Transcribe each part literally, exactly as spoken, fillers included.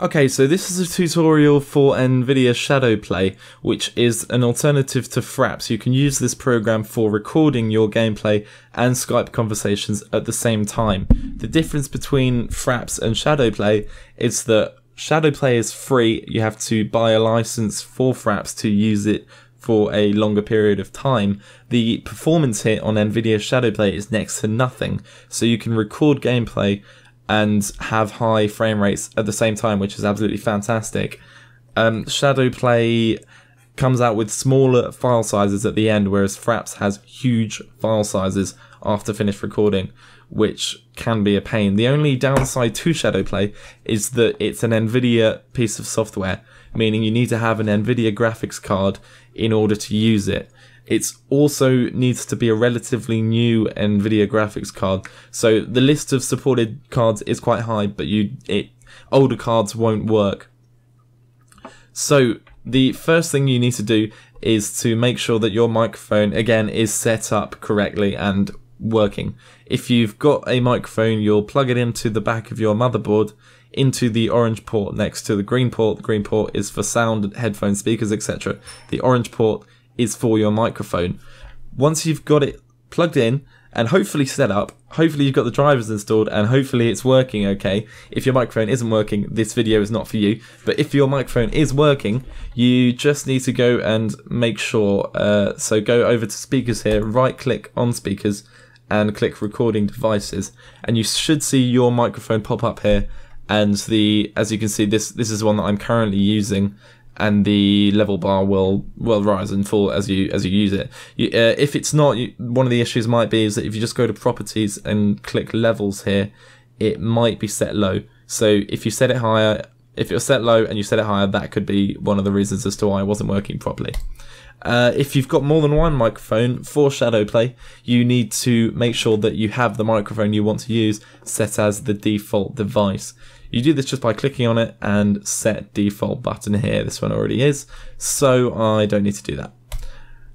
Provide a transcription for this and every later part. Okay, so this is a tutorial for Nvidia Shadowplay, which is an alternative to Fraps. You can use this program for recording your gameplay and Skype conversations at the same time. The difference between Fraps and Shadowplay is that Shadowplay is free. You have to buy a license for Fraps to use it for a longer period of time. The performance hit on Nvidia Shadowplay is next to nothing, so you can record gameplay and have high frame rates at the same time, which is absolutely fantastic. Um, Shadowplay comes out with smaller file sizes at the end, whereas Fraps has huge file sizes after finished recording, which can be a pain. The only downside to Shadowplay is that it's an Nvidia piece of software, meaning you need to have an Nvidia graphics card in order to use it. It also needs to be a relatively new Nvidia graphics card, so the list of supported cards is quite high, but you it older cards won't work. So the first thing you need to do is to make sure that your microphone, again, is set up correctly and working. If you've got a microphone, you'll plug it into the back of your motherboard, into the orange port next to the green port. The green port is for sound, headphones, speakers, et cetera. The orange port is for your microphone. Once you've got it plugged in and hopefully set up, hopefully you've got the drivers installed and hopefully it's working okay. If your microphone isn't working, this video is not for you. But if your microphone is working, you just need to go and make sure. Uh, so go over to speakers here, right click on speakers and click recording devices. And you should see your microphone pop up here. And the, as you can see, this, this is one that I'm currently using, and the level bar will will rise and fall as you as you use it. You, uh, if it's not, you, one of the issues might be is that if you just go to properties and click levels here, it might be set low. So if you set it higher, if it was set low and you set it higher, that could be one of the reasons as to why it wasn't working properly. Uh, if you've got more than one microphone for Shadowplay, you need to make sure that you have the microphone you want to use set as the default device. You do this just by clicking on it and set default button here. This one already is, so I don't need to do that.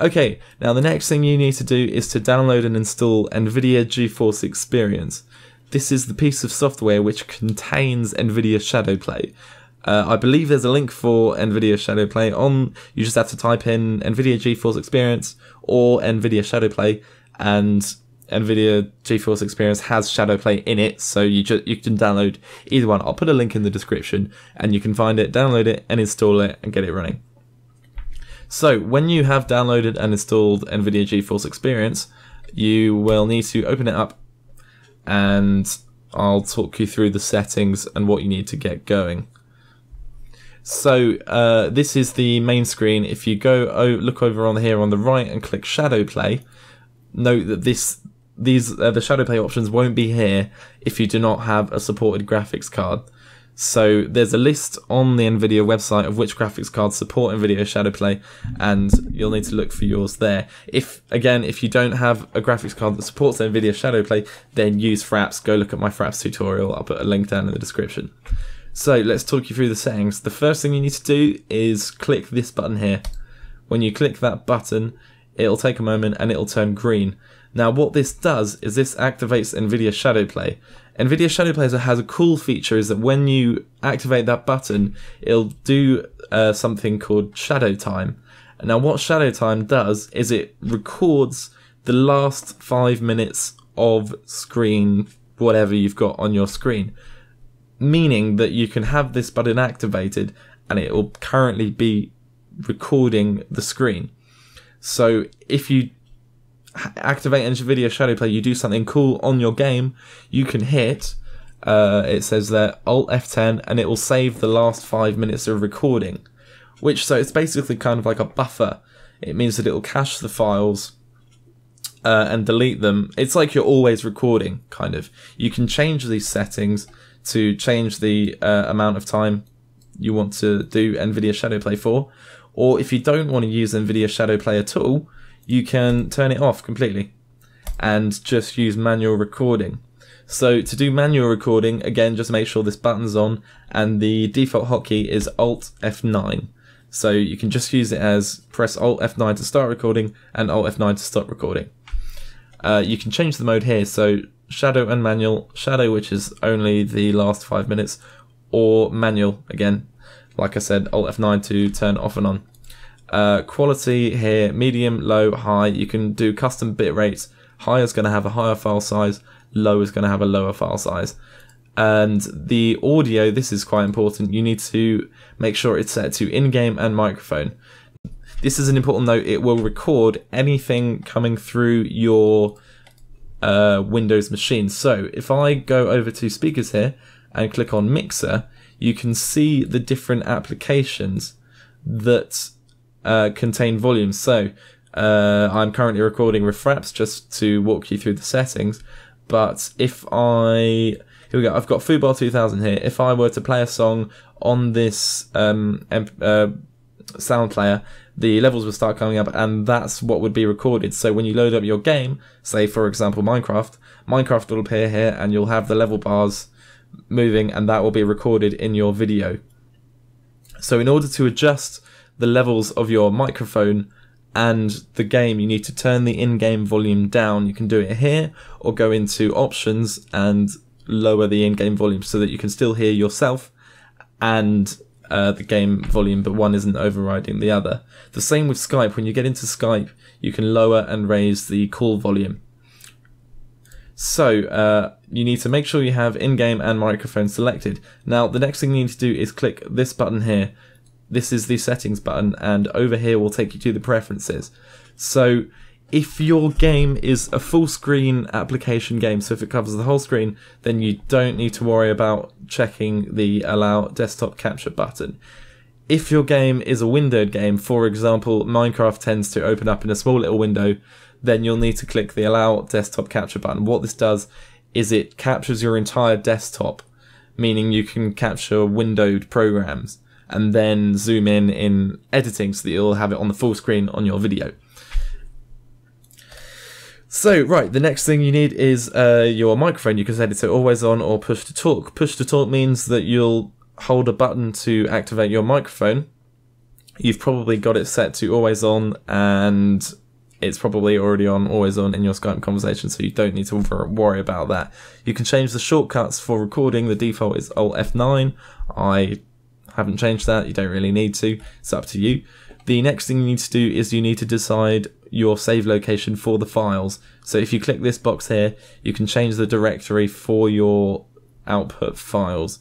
Okay, now the next thing you need to do is to download and install Nvidia GeForce Experience. This is the piece of software which contains Nvidia Shadowplay. Uh, I believe there's a link for Nvidia Shadowplay on, you just have to type in Nvidia GeForce Experience or Nvidia Shadowplay, and Nvidia GeForce Experience has Shadowplay in it, so you, you can download either one. I'll put a link in the description and you can find it, download it and install it and get it running. So when you have downloaded and installed Nvidia GeForce Experience, you will need to open it up, and I'll talk you through the settings and what you need to get going. So uh, this is the main screen. If you go oh, look over on here on the right and click Shadowplay, note that this these uh, the Shadowplay options won't be here if you do not have a supported graphics card. So there's a list on the Nvidia website of which graphics cards support Nvidia Shadowplay, and you'll need to look for yours there. If, again, if you don't have a graphics card that supports Nvidia Shadowplay, then use Fraps. Go look at my Fraps tutorial. I'll put a link down in the description. So let's talk you through the settings. The first thing you need to do is click this button here. When you click that button, it'll take a moment and it'll turn green. Now what this does is this activates Nvidia Shadowplay. Nvidia Shadowplay has a cool feature, is that when you activate that button, it'll do uh, something called shadow time. Now what shadow time does is it records the last five minutes of screen, whatever you've got on your screen, meaning that you can have this button activated and it will currently be recording the screen. So if you activate Nvidia Shadowplay, you do something cool on your game, you can hit, uh, it says there, Alt F ten, and it will save the last five minutes of recording. Which, so it's basically kind of like a buffer. It means that it will cache the files uh, and delete them. It's like you're always recording, kind of. You can change these settings to change the uh, amount of time you want to do Nvidia Shadowplay for. Or if you don't want to use Nvidia Shadowplay at all, you can turn it off completely and just use manual recording. So to do manual recording, again, just make sure this button's on and the default hotkey is Alt F nine. So you can just use it as press Alt F nine to start recording and Alt F nine to stop recording. Uh, you can change the mode here, so shadow and manual, shadow which is only the last five minutes, or manual again. Like I said, Alt F nine to turn off and on. Uh, quality here, medium, low, high. You can do custom bit rates. High is going to have a higher file size, low is going to have a lower file size. And the audio, this is quite important. You need to make sure it's set to in-game and microphone. This is an important note. It will record anything coming through your uh, Windows machine. So if I go over to speakers here and click on Mixer, you can see the different applications that uh, contain volumes. So uh, I'm currently recording with Fraps just to walk you through the settings. But if I... Here we go, I've got Foobar two thousand here. If I were to play a song on this um, uh, sound player, the levels would start coming up, and that's what would be recorded. So when you load up your game, say for example Minecraft, Minecraft will appear here and you'll have the level bars moving, and that will be recorded in your video. So in order to adjust the levels of your microphone and the game, you need to turn the in-game volume down. You can do it here or go into options and lower the in-game volume so that you can still hear yourself and uh, the game volume, but one isn't overriding the other. The same with Skype. When you get into Skype, you can lower and raise the call volume. So uh, you need to make sure you have in-game and microphone selected. Now the next thing you need to do is click this button here. This is the settings button, and over here will take you to the preferences. So if your game is a full screen application game, so if it covers the whole screen, then you don't need to worry about checking the allow desktop capture button. If your game is a windowed game, for example Minecraft tends to open up in a small little window, then you'll need to click the allow desktop capture button. What this does is it captures your entire desktop, meaning you can capture windowed programs and then zoom in in editing so that you'll have it on the full screen on your video. So right, the next thing you need is uh, your microphone. You can set it to always on or push to talk. Push to talk means that you'll hold a button to activate your microphone. You've probably got it set to always on, and it's probably already on always on in your Skype conversation, so you don't need to worry about that. You can change the shortcuts for recording. The default is Alt F nine. I haven't changed that. You don't really need to. It's up to you. The next thing you need to do is you need to decide your save location for the files. So if you click this box here, you can change the directory for your output files.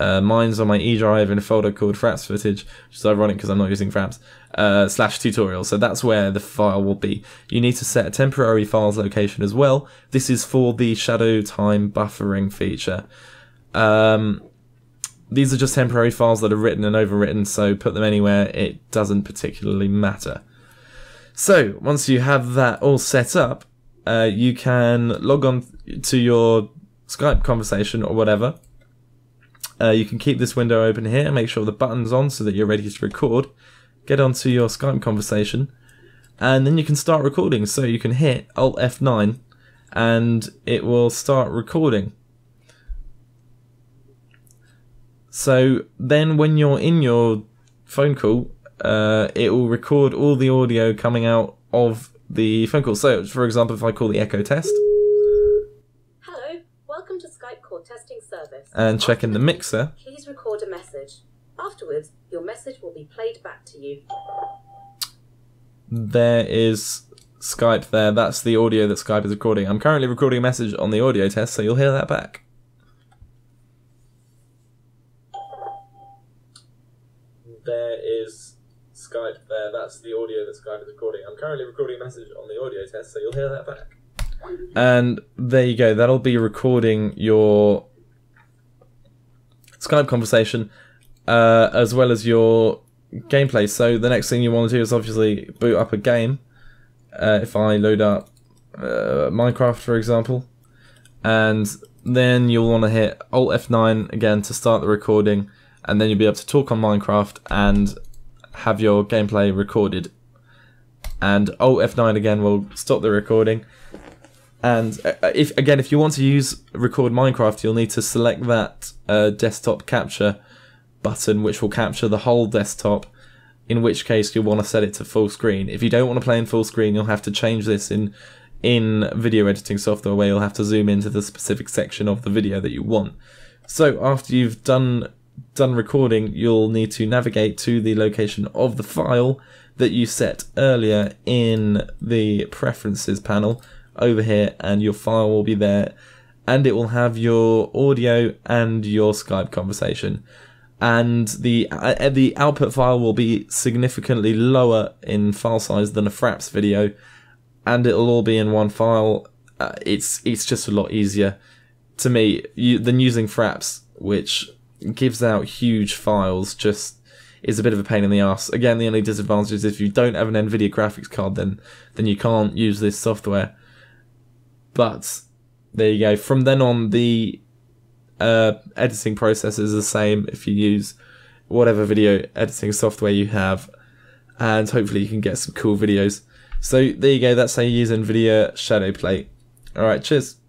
Uh, mine's on my E drive in a folder called Fraps footage, which is ironic because I'm not using Fraps, uh, slash tutorial. So that's where the file will be. You need to set a temporary files location as well. This is for the shadow time buffering feature. Um, These are just temporary files that are written and overwritten, so put them anywhere, it doesn't particularly matter. So once you have that all set up, uh, you can log on to your Skype conversation or whatever. Uh, you can keep this window open here, make sure the button's on so that you're ready to record. Get onto your Skype conversation, and then you can start recording. So you can hit Alt F nine, and it will start recording. So then when you're in your phone call, uh, it will record all the audio coming out of the phone call. So for example, if I call the echo test. Hello, welcome to Skype call testing service. And check in the mixer. Please record a message. Afterwards, your message will be played back to you. There is Skype there. That's the audio that Skype is recording. I'm currently recording a message on the audio test, so you'll hear that back. There is Skype there, that's the audio that Skype is recording. I'm currently recording a message on the audio test, so you'll hear that back. And there you go, that'll be recording your Skype conversation uh, as well as your gameplay. So the next thing you want to do is obviously boot up a game. Uh, if I load up uh, Minecraft, for example, and then you'll want to hit Alt F nine again to start the recording. And then you'll be able to talk on Minecraft and have your gameplay recorded. And Alt F nine again will stop the recording. And if again, if you want to use record Minecraft, you'll need to select that uh, desktop capture button, which will capture the whole desktop, in which case you'll want to set it to full screen. If you don't want to play in full screen, you'll have to change this in, in video editing software, where you'll have to zoom into the specific section of the video that you want. So after you've done done recording, you'll need to navigate to the location of the file that you set earlier in the preferences panel over here, and your file will be there, and it will have your audio and your Skype conversation. And the uh, the output file will be significantly lower in file size than a Fraps video, and it'll all be in one file. Uh, it's it's just a lot easier to me you, than using Fraps, which gives out huge files. Just is a bit of a pain in the ass. Again, the only disadvantage is if you don't have an Nvidia graphics card, then then you can't use this software. But there you go. From then on, the Uh, editing process is the same if you use whatever video editing software you have, and hopefully you can get some cool videos. So there you go, that's how you use NVIDIA Shadowplate. Alright, cheers.